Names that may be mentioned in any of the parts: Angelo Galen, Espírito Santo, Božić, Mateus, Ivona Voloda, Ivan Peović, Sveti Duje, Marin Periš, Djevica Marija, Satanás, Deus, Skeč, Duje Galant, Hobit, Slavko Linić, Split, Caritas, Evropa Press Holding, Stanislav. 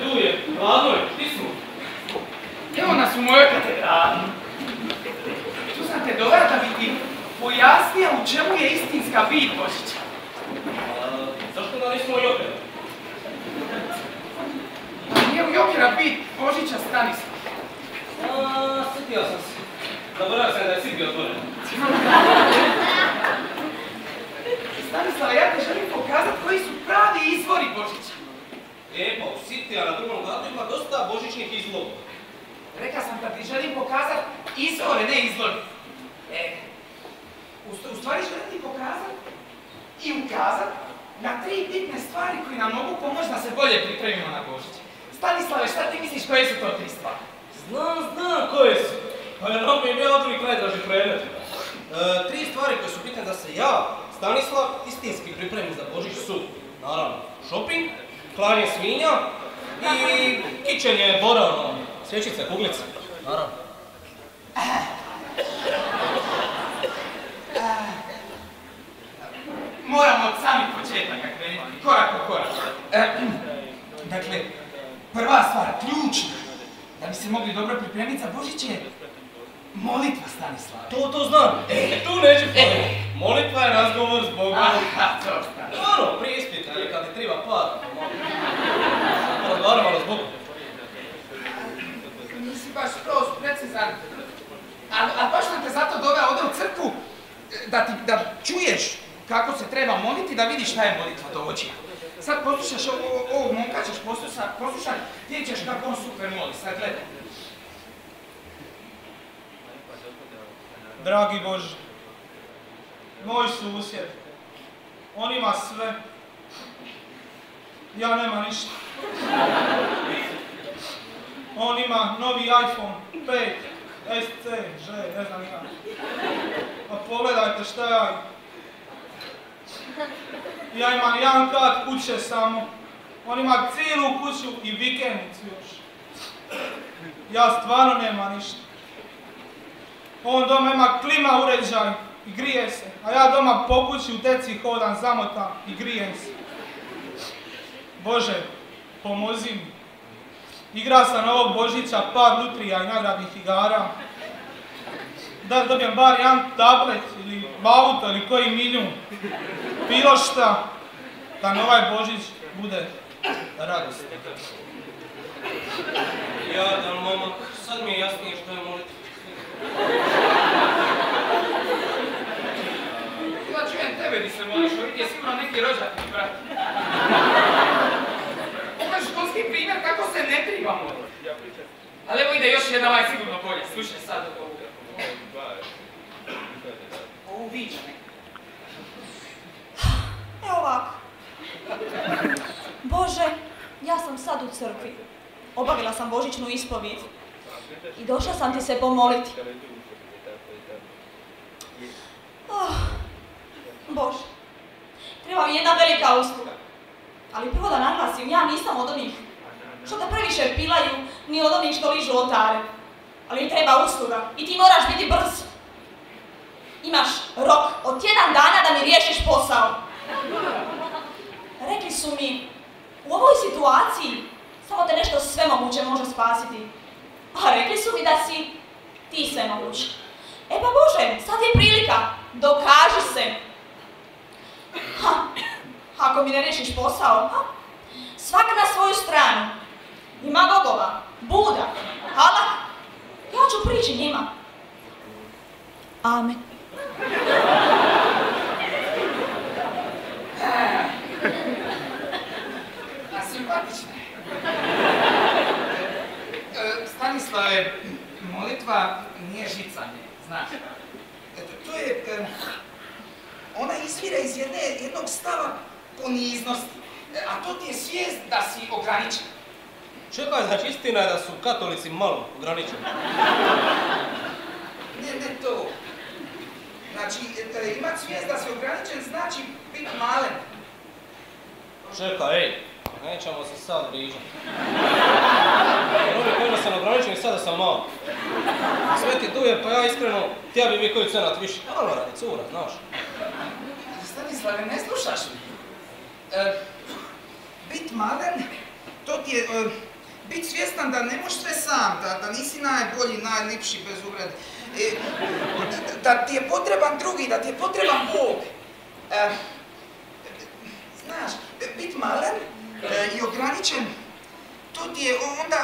Duje, Vlado, ti smo? Evo nas u mojoj katedrali. Tu sam te dovela da bi ti pojasnija u čemu je istinska bit Božića. Zašto da nismo u Jopera? Nije u Jopera bit Božića Stanislav. Sjetio sam se. Zaboravio sam da je Sipi otvoren. Stanislava, ja te želim pokazat koji su pravi izvori Božića. E, pa u Sitija na drugom gradu ima dosta božićnih izloga. Rekla sam da ti želim pokazat izvore, ne izloge. E, u stvari želim ti pokazat i ukazat na tri bitne stvari koje nam mogu pomoći da se bolje pripremimo na Božić. Stanislave, šta ti misliš koje su to tri stvari? Znam koje su. Pa je nam je bio drugi najdraži predmet. Tri stvari koje su bitne da se javim. Stanislav istinski pripremi za Božić su, naravno, šoping, klanje svinja i kićenje bora, svjećice, kuglice, naravno. Moramo od samih početaka krenuti, korak po korak. Dakle, prva stvar, ključna, da bi se mogli dobro pripremiti za Božić je molitva, Stanislav. To znam. Tu neće pojeti. Molitva je razgovor s Bogom. Aha, to znam. Dobro, prispita, ali kad ti treba pati. Odgovaramo s Bogom. Nisi baš prost, precizan. Ali baš sam te zato doveo ovdje u crkvu da čuješ kako se treba moliti, da vidiš šta je molitva do očija. Sad poslušaš ovog momka, ćeš poslušati, ti ćeš kako on super moli. Sad gledaj. Dragi Bože, moj susjed, on ima sve, ja nema ništa. On ima novi iPhone 5, SC, Ž, ne znam ja. Pa pogledajte šta ja imam. Ja imam jedan kat kuće samo, on ima cijelu kuću i vikendicu još. Ja stvarno nema ništa. On doma ima klima uređaj i grije se, a ja doma po kući u teci hodam, zamotam i grijem se. Bože, pomozi mi. Igra sam ovog Božića par lutrija i nagradnih igara. Da dobijem bar jedan tablet ili auto ili koji milijun. Bilo šta, da mi ovaj Božić bude radost. Jadan momak, sad mi je jasnije što je moliti. Kada čujem tebe di se moliš, ovdje je sigurno neki rođatni brat. Ovo je školski primjer kako se ne treba moliti. Ali evo ide još jedna, ovaj sigurno bolje, slušaj sad od ovoga. Ovo viđa nekako. Evo ovako. Bože, ja sam sad u crkvi. Obavila sam božićnu ispovid. I došla sam ti se pomoliti. Bože, treba mi jedna velika usluga. Ali prvo da naglasim, ja nisam od onih što te previše pilaju, ni od onih što ližu oltare. Ali mi treba usluga i ti moraš biti brz. Imaš rok od 1 dana da mi riješiš posao. Rekli su mi, u ovoj situaciji samo te nešto sve moguće može spasiti. A rekli su mi da si ti sve mogući. E pa Bože, sad je prilika, dokaži se. Ako mi ne rešiš posao, svak na svoju stranu. Ima bogova, Buda, Allah, ja ću prići njima. Amen. A simpatična je. Stanislave, molitva nije žicanje, znaš. To je... Ona izvira iz jednog stava poniznosti, a to ti je svijest da si ograničen. Čekaj, znači istina je da su katolici malo ograničeni. Ne to. Znači, imat svijest da si ograničen znači bit malen. Čekaj, ej. Nećemo se sad brižati. Uvijek kojima sam ograničen i sada sam malo. Sveti Duje, pa ja iskreno, ti ja bi mi koji cenat više. Ono radi cura, znaš. Stanislave, ne slušaš mi? Bit malen, to ti je biti svjestan da ne možeš sve sam, da nisi najbolji, najljepši bez uvrede, da ti je potreban drugi, da ti je potreban Bog. Znaš, biti malen i ograničen, to ti je,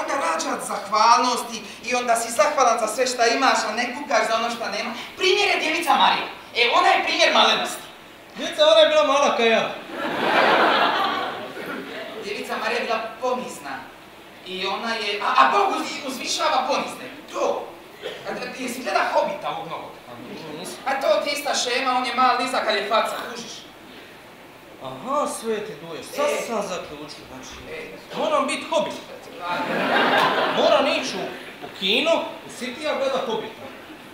onda rađa zahvalnost i onda si zahvalan za sve šta imaš, a ne kukaš za ono šta nema. Primjer je Djevica Marija. E, ona je primjer malenosti. Djevica, ona je bila mala kao ja. Djevica Marija je bila ponizna. I ona je, a Bog uzvišava ponizne. To. Jesi gleda Hobita ovog novog? A to ti ista šema, on je mal nizak, ali je faca, kužiš. Aha, Sveti Duje, sad sam zaključio, znači, moram biti Hobit. Moram ići u kino, u Sitija gleda Hobita.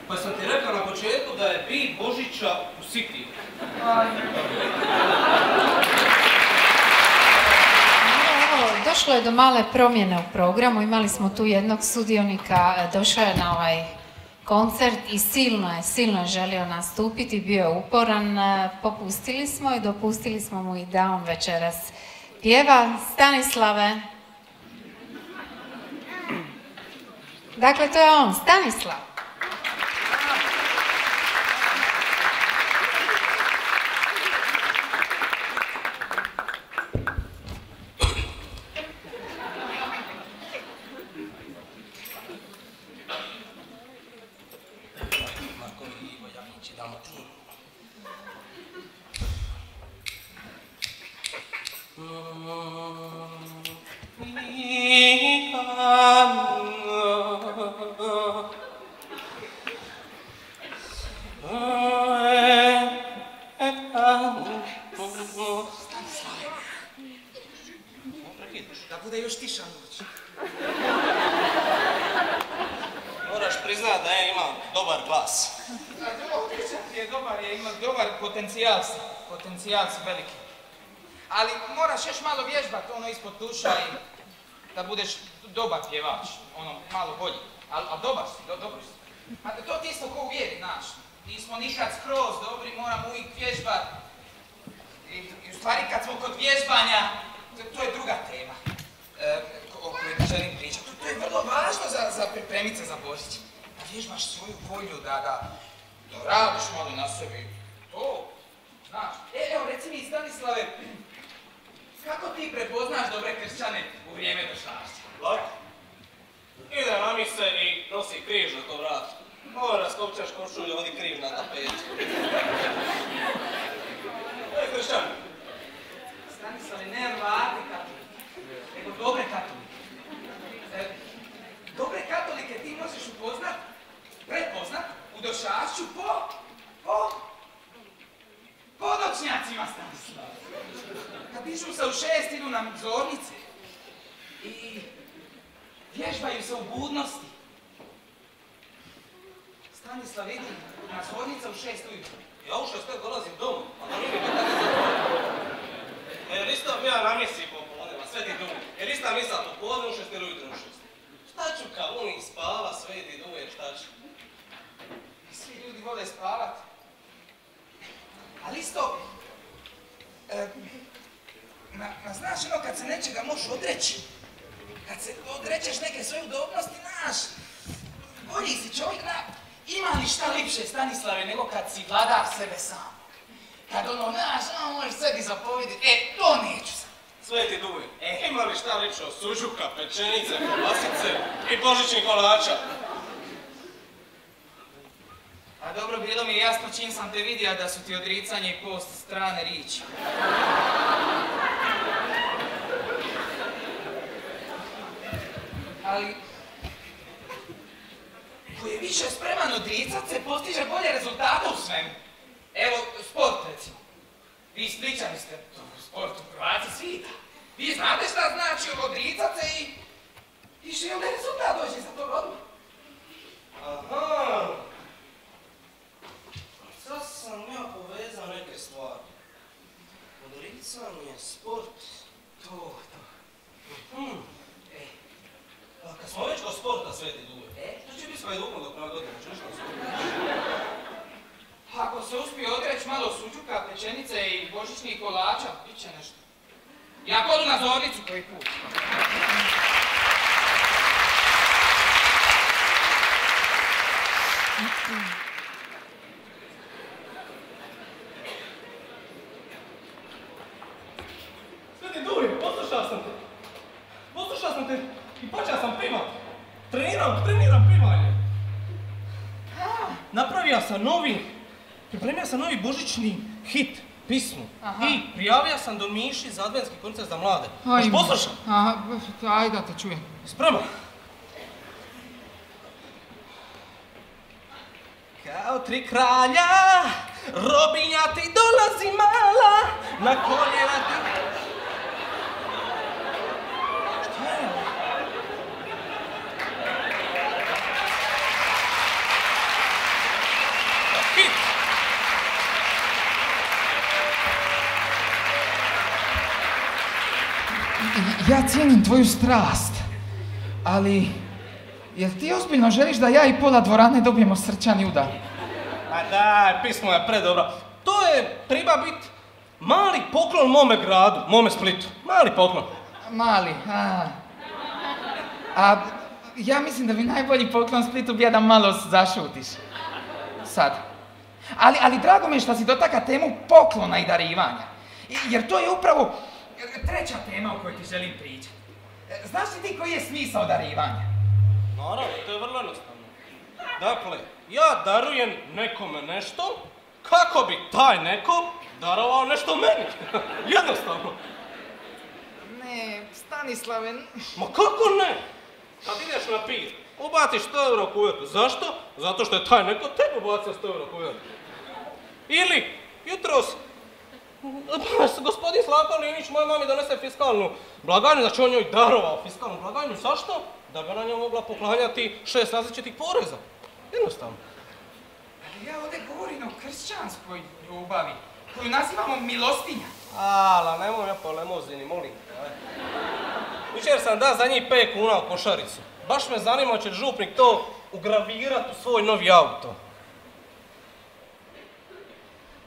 Pa sam ti rekao na početku da je bit Božića u Sitiju. Došlo je do male promjene u programu, imali smo tu jednog sudionika, došao je na ovaj koncert i silno je želio nastupiti, bio je uporan, popustili smo i dopustili smo mu i da on večeras pjeva. Stanislave. Dakle, to je on, Stanislav. Kolača, bit će nešto. Ja kodu na zornicu koji put. treniram pevanje. Napravio sam novi, pripremio sam novi božićni hit, pismu. I prijavio sam do Miši za adventski koncert za mlade. Možeš poslušati? Ajde da te čujem. Spremno. Kao tri kralja, robinja ti dolazi mala, na koljena ti... Šta je ovo? Hit! Ja cijenim tvoju strast, ali... Jel ti ozbiljno želiš da ja i pola dvorane dobijemo srčani udar? Pa daj, pismo je predobro. To je, treba biti mali poklon mome gradu, mome Splitu. Mali poklon. Mali, a ja mislim da bi najbolji poklon Splitu bio da malo zašutiš. Sad. Ali drago mi je što si dotaka temu poklona i darivanja. Jer to je upravo treća tema o kojoj ti želim pričati. Znaš li ti koji je smisao darivanja? Naravno, to je vrlo jednostavno. Dakle, ja darujem nekome nešto, kako bi taj neko darovao nešto meni. Jednostavno. Ne, Stanislave... Ma kako ne? Kad ideš na pijer, ubaciš 100 euro kuvertu. Zašto? Zato što je taj neko tebi ubacio 100 euro kuvertu. Ili, jutros, gospodin Slavko Linić, moja mami donese fiskalnu blagajnu, znači on njoj darovao fiskalnu blagajnu. Zašto? Da bi ona njom mogla poklanjati 6 različitih poreza. Jednostavno. Ali ja ovdje govorim o kršćanskoj ljubavi, koju nazivamo milostinja. Ala, nemoj ja po lemozini, molim. Jučer sam da za njih 5 kuna u košaricu. Baš me zanima će župnik to ugravirati u svoj novi auto.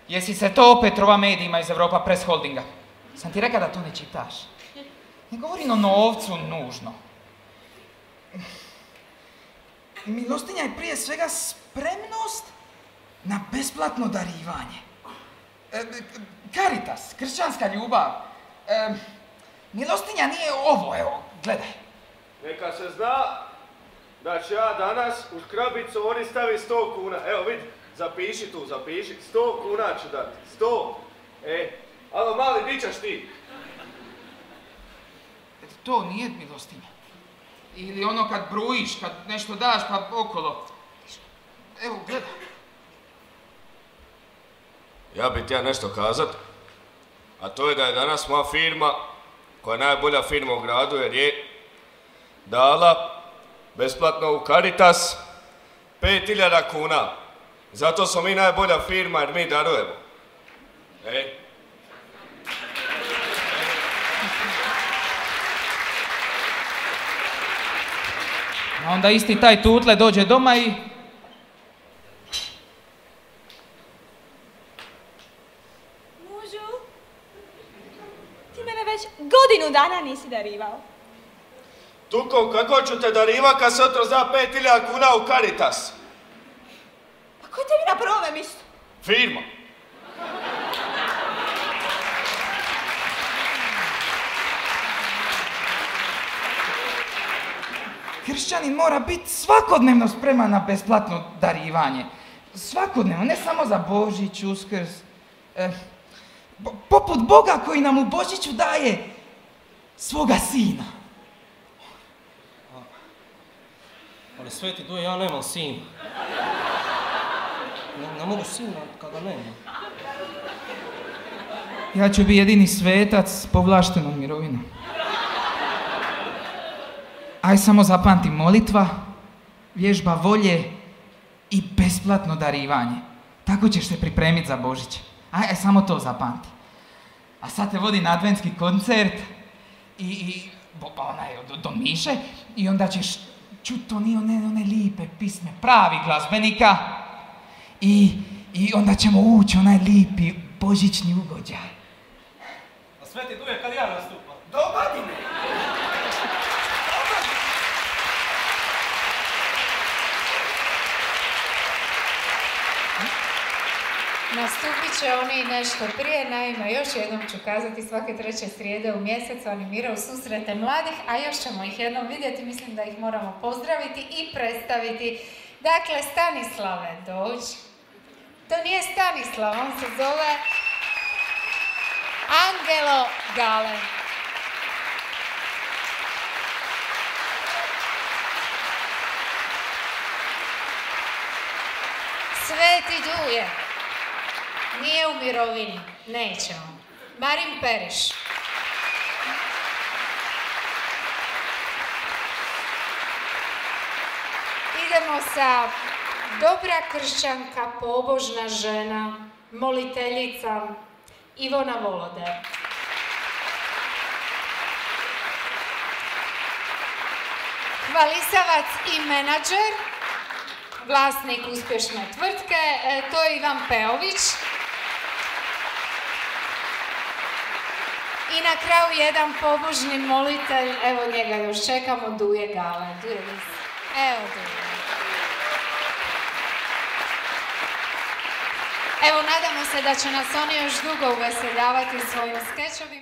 Jesi se to opet rova medijima iz Evropa Press Holdinga? Sam ti rekao da to ne čitaš. Ne govorim o novcu nužno. Milostinja je prije svega spremnost na besplatno darivanje. Caritas, kršćanska ljubav. Milostinja nije ovo, evo, gledaj. Neka se zna da ću ja danas u krabicu oni stavi 100 kuna. Evo vidi, zapiši tu, zapiši. 100 kuna ću dati, 100. Alo mali, di ćeš ti? To nije milostinja. Ili ono kad brujiš, kad nešto daš pa okolo. Evo, gledaj. Ja bi ti ja nešto kazat, a to je da je danas moja firma, koja je najbolja firma u gradu jer je dala besplatno u Caritas 5000 kuna. Zato smo mi najbolja firma jer mi darujemo. A onda isti taj tutle dođe doma i... Mužu, ti mene već godinu dana nisi darivao. Tuko, kako ću te darivat kad se otro za 5000 kuna u Caritas? Pa ko tebi na prvome misli? Firma. Kršćanin mora biti svakodnevno spreman na besplatno darivanje. Svakodnevno, ne samo za Božić, Uskrs. Poput Boga koji nam u Božiću daje svoga sina. Ali Sveti Duje, ja nemam sina. Ne mogu sina kada nemam. Ja ću biti jedini svetac s povlaštenom mirovinom. Aj samo zapamti, molitva, vježba volje i besplatno darivanje. Tako ćeš se pripremiti za Božić. Aj samo to zapamti. A sad te vodi na adventski koncert i do Miše i onda ćeš čuti one lipe pisme pravi glazbenika i onda ćemo ući onaj lipi božićni ugođaj. A Sveti Duje kad ja nastupam? Do godine! Na nastupit će oni nešto prije. Naime, još jednom ću kazati, svake treće srijede u mjesecu animiraju susrete mladih, a još ćemo ih jednom vidjeti, mislim da ih moramo pozdraviti i predstaviti. Dakle, Stanislave, dođi. To nije Stanislav, on se zove Angelo Galen. Sveti Duje. Nije u mirovini, neće on. Marin Periš. Idemo sa dobra kršćanka, pobožna žena, moliteljica, Ivona Voloda. Hvalisavac i menadžer, vlasnik uspješne tvrtke, to je Ivan Peović. I na kraju jedan pobožni molitelj, evo njega još čekamo, Duje Galant. Evo Duje. Evo, nadamo se da će nas oni još dugo uveseljavati svojim skečevima.